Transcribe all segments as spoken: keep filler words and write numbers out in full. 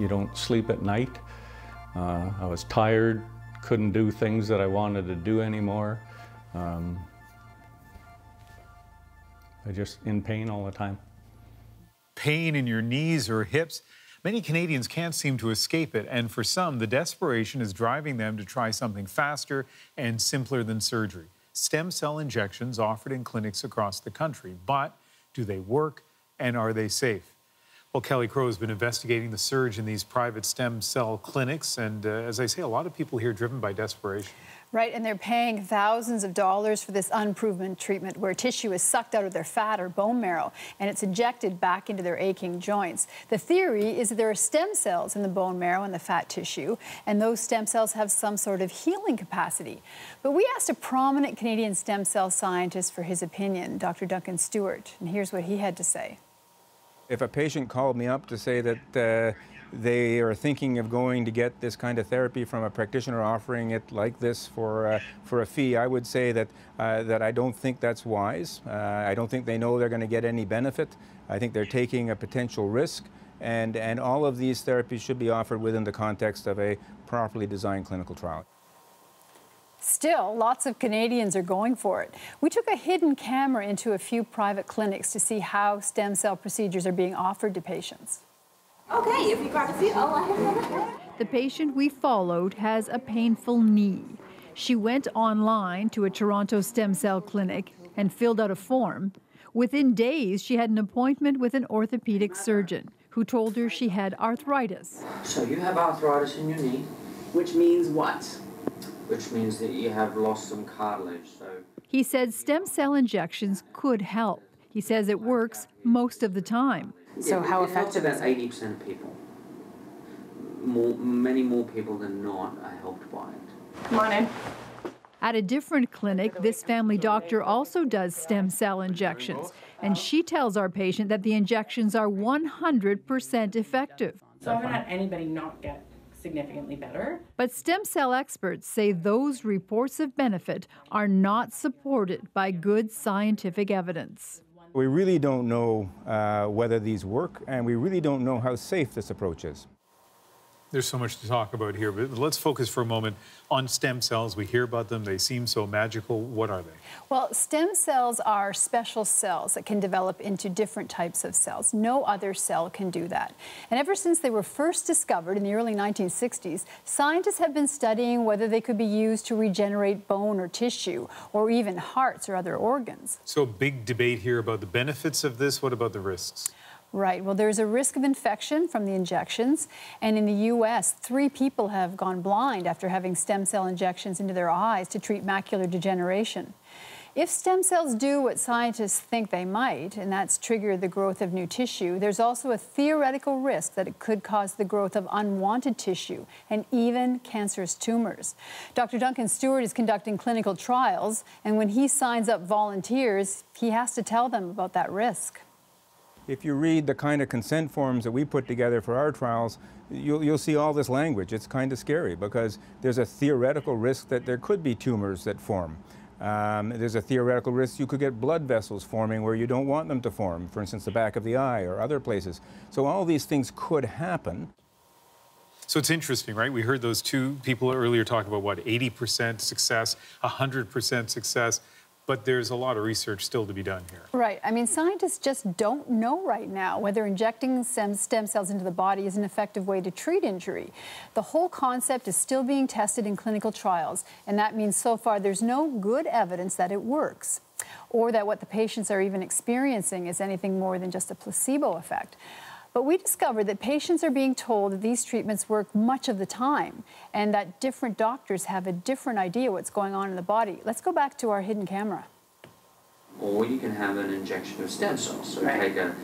you don't sleep at night. Uh, I was tired, couldn't do things that I wanted to do anymore. Um, I just in pain all the time. Pain in your knees or hips. Many Canadians can't seem to escape it, and for some, the desperation is driving them to try something faster and simpler than surgery. Stem cell injections offered in clinics across the country. But do they work, and are they safe? Well, Kelly Crowe has been investigating the surge in these private stem cell clinics, and uh, as I say, a lot of people here driven by desperation. Right, and they're paying thousands of dollars for this unproven treatment where tissue is sucked out of their fat or bone marrow and it's injected back into their aching joints. The theory is that there are stem cells in the bone marrow and the fat tissue, and those stem cells have some sort of healing capacity. But we asked a prominent Canadian stem cell scientist for his opinion, Doctor Duncan Stewart, and here's what he had to say. If a patient called me up to say that uh, they are thinking of going to get this kind of therapy from a practitioner offering it like this for, uh, for a fee, I would say that, uh, that I don't think that's wise. Uh, I don't think they know they're going to get any benefit. I think they're taking a potential risk, and, and all of these therapies should be offered within the context of a properly designed clinical trial. Still, lots of Canadians are going for it. We took a hidden camera into a few private clinics to see how stem cell procedures are being offered to patients. Okay, if you got a few, oh, I have another. The patient we followed has a painful knee. She went online to a Toronto stem cell clinic and filled out a form. Within days, she had an appointment with an orthopedic surgeon who told her she had arthritis. So you have arthritis in your knee. Which means what? Which means that you have lost some cartilage. So he said stem cell injections could help. He says it works most of the time. So yeah, how effective is it? eighty percent of people. More, many more people than not are helped by it. Come on in. At a different clinic, this family doctor also does stem cell injections, and she tells our patient that the injections are one hundred percent effective. So I've had anybody not get significantly better. But stem cell experts say those reports of benefit are not supported by good scientific evidence. We really don't know uh, whether these work, and we really don't know how safe this approach is. There's so much to talk about here, but let's focus for a moment on stem cells. We hear about them. They seem so magical. What are they? Well, stem cells are special cells that can develop into different types of cells. No other cell can do that. And ever since they were first discovered in the early nineteen sixties, scientists have been studying whether they could be used to regenerate bone or tissue, or even hearts or other organs. So big debate here about the benefits of this. What about the risks? Right. Well, there's a risk of infection from the injections, and in the U S, three people have gone blind after having stem cell injections into their eyes to treat macular degeneration. If stem cells do what scientists think they might, and that's trigger the growth of new tissue, there's also a theoretical risk that it could cause the growth of unwanted tissue and even cancerous tumors. Doctor Duncan Stewart is conducting clinical trials, and when he signs up volunteers, he has to tell them about that risk. If you read the kind of consent forms that we put together for our trials, you'll, you'll see all this language. It's kind of scary because there's a theoretical risk that there could be tumors that form. Um, there's a theoretical risk you could get blood vessels forming where you don't want them to form, for instance, the back of the eye or other places. So all these things could happen. So it's interesting, right? We heard those two people earlier talk about, what, eighty percent success, one hundred percent success. But there's a lot of research still to be done here. Right. I mean, scientists just don't know right now whether injecting stem cells into the body is an effective way to treat injury. The whole concept is still being tested in clinical trials, and that means so far there's no good evidence that it works, or that what the patients are even experiencing is anything more than just a placebo effect. But we discovered that patients are being told that these treatments work much of the time, and that different doctors have a different idea what's going on in the body. Let's go back to our hidden camera. Or you can have an injection of stem cells, so right. take, a,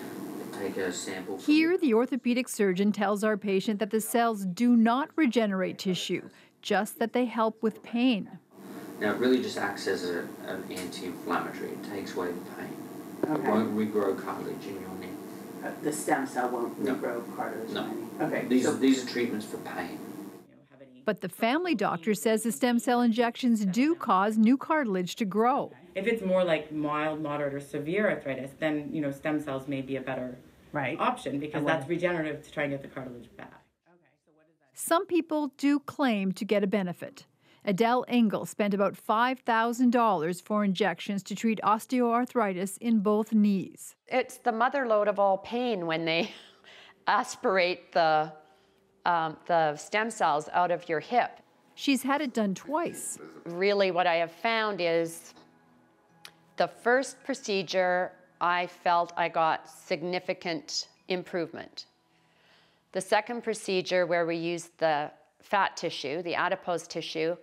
take a sample. Here, the orthopedic surgeon tells our patient that the cells do not regenerate tissue, just that they help with pain. Now, it really just acts as a, an anti-inflammatory. It takes away the pain. Okay. It won't regrow cartilage in your knee. The stem cell won't regrow cartilage. No. no. Okay. These, so these are treatments for pain. But the family doctor says the stem cell injections do cause new cartilage to grow. If it's more like mild, moderate, or severe arthritis, then you know stem cells may be a better right. option because that's regenerative to try and get the cartilage back. some people do claim to get a benefit. Adele Engel spent about five thousand dollars for injections to treat osteoarthritis in both knees. It's the motherlode of all pain when they aspirate the, um, the stem cells out of your hip. She's had it done twice. Really, what I have found is the first procedure, I felt I got significant improvement. The second procedure, where we used the fat tissue, the adipose tissue,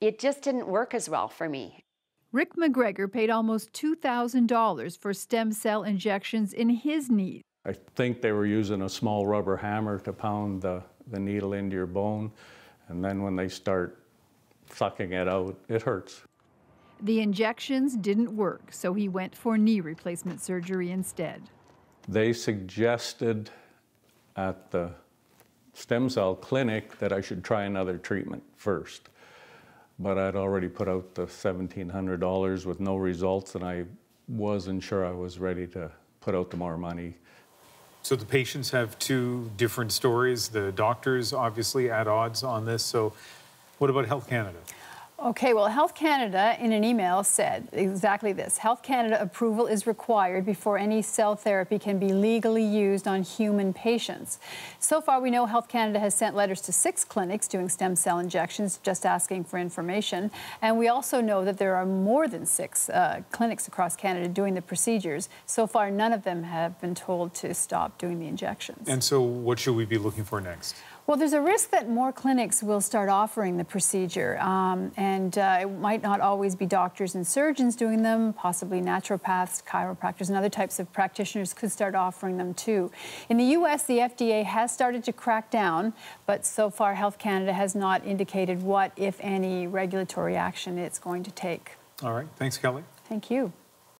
it just didn't work as well for me. Rick McGregor paid almost two thousand dollars for stem cell injections in his knee. I think they were using a small rubber hammer to pound the, the needle into your bone, and then when they start sucking it out, it hurts. The injections didn't work, so he went for knee replacement surgery instead. They suggested at the stem cell clinic that I should try another treatment first. But I'd already put out the seventeen hundred dollars with no results, and I wasn't sure I was ready to put out the more money. So the patients have two different stories. The doctors obviously at odds on this. So what about Health Canada? Okay, well, Health Canada, in an email, said exactly this. Health Canada approval is required before any cell therapy can be legally used on human patients. So far, we know Health Canada has sent letters to six clinics doing stem cell injections, just asking for information. And we also know that there are more than six uh, clinics across Canada doing the procedures. So far, none of them have been told to stop doing the injections. And so what should we be looking for next? Well, there's a risk that more clinics will start offering the procedure, um, and uh, it might not always be doctors and surgeons doing them. Possibly naturopaths, chiropractors, and other types of practitioners could start offering them too. In the U S, the F D A has started to crack down, but so far Health Canada has not indicated what, if any, regulatory action it's going to take. All right. Thanks, Kelly. Thank you.